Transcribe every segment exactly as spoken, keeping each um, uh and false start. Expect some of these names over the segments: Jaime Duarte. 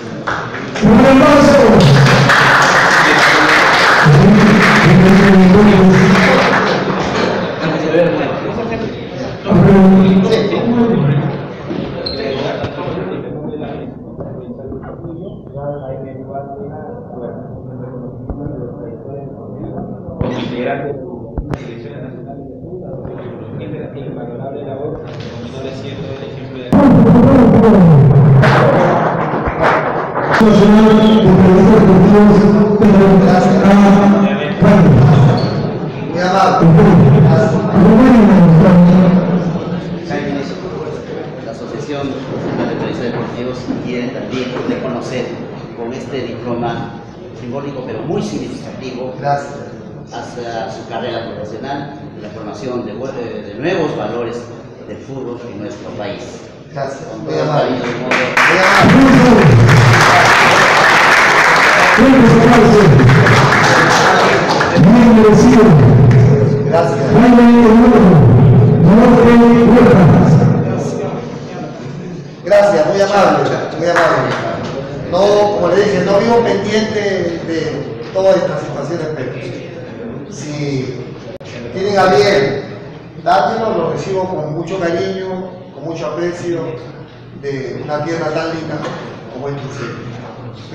¡Un aplauso!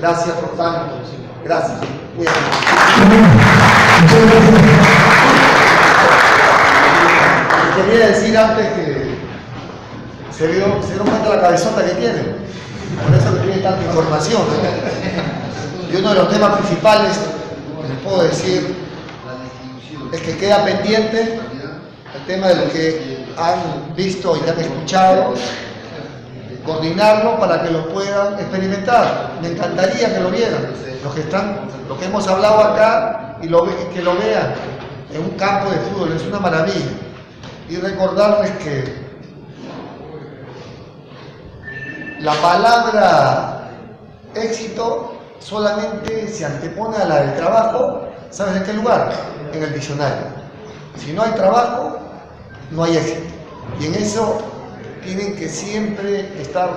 Gracias por tanto. Gracias. Muy bien. Quería decir antes que se, vio, se dieron cuenta de la cabezota que tienen. Por eso que tienen tanta información. Y uno de los temas principales que les puedo decir es que queda pendiente el tema de lo que han visto y han escuchado, coordinarlo para que lo puedan experimentar. Me encantaría que lo vieran, los que están, lo que hemos hablado acá, y lo, que lo vean en un campo de fútbol, es una maravilla. Y recordarles que la palabra éxito solamente se antepone a la del trabajo, ¿sabes en qué lugar? En el diccionario. Si no hay trabajo, no hay éxito. Y en eso tienen que siempre estar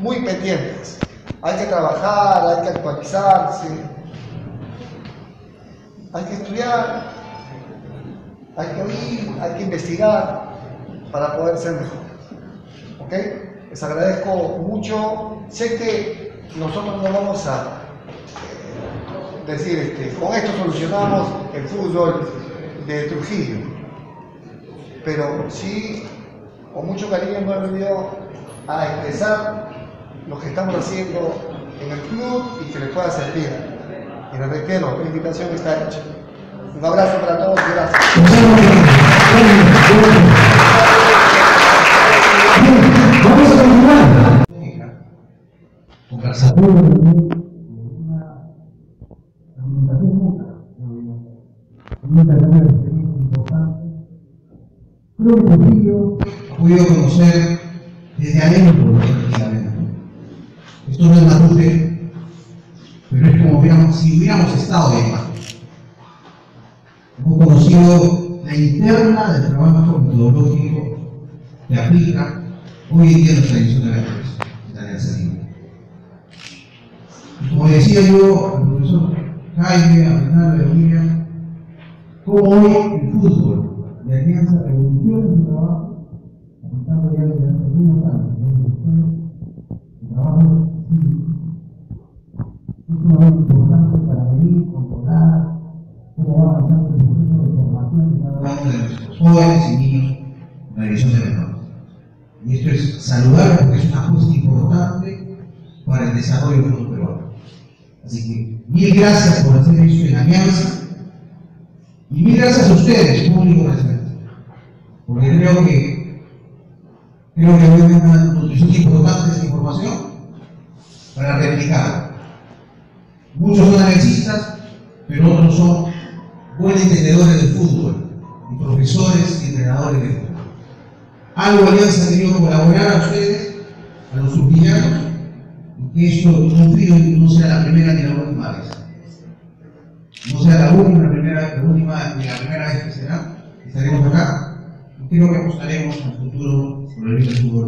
muy pendientes. Hay que trabajar, hay que actualizarse, hay que estudiar, hay que oír, hay que investigar para poder ser mejor. ¿Ok? Les agradezco mucho. Sé que nosotros no vamos a eh, decir, este, con esto solucionamos el fútbol de Trujillo, pero sí, con mucho cariño me he venido a expresar lo que estamos haciendo en el club y que les pueda servir. Y les reitero, la invitación está hecha. Un abrazo para todos y gracias. Vamos a continuar. Tu conversación importante. Pude conocer desde adentro de esto no es natural, pero es como hubiéramos, si hubiéramos estado ahí. Hemos conocido la interna del trabajo metodológico que aplica hoy en día en nuestra edición de la empresa. Como decía yo al profesor Jaime, a Fernando de Bolivia, como hoy el fútbol de Alianza revoluciona su trabajo. Estamos ya desde hace algunos años, donde usted, el trabajo es un momento importante para medir, controlar cómo va avanzando el proceso de formación de cada uno de nuestros jóvenes y niños en la dirección de menores. Y esto es saludable porque es una ajuste importante para el desarrollo del mundo peruano. Así que mil gracias por hacer eso en Alianza y mil gracias a ustedes, público presente, porque creo que Creo que hoy una nutrición importante esta información para replicarla. Muchos son analistas, pero otros son buenos entendedores del fútbol, y profesores y entrenadores de fútbol. Algo Alianza ha querido colaborar a ustedes, a los surgillanos, y que esto confío en que no sea la primera ni la última vez. No sea la última, la primera, la última ni la primera vez que será, estaremos acá. Creo que apostaremos al futuro sobre el fútbol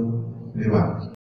peruano.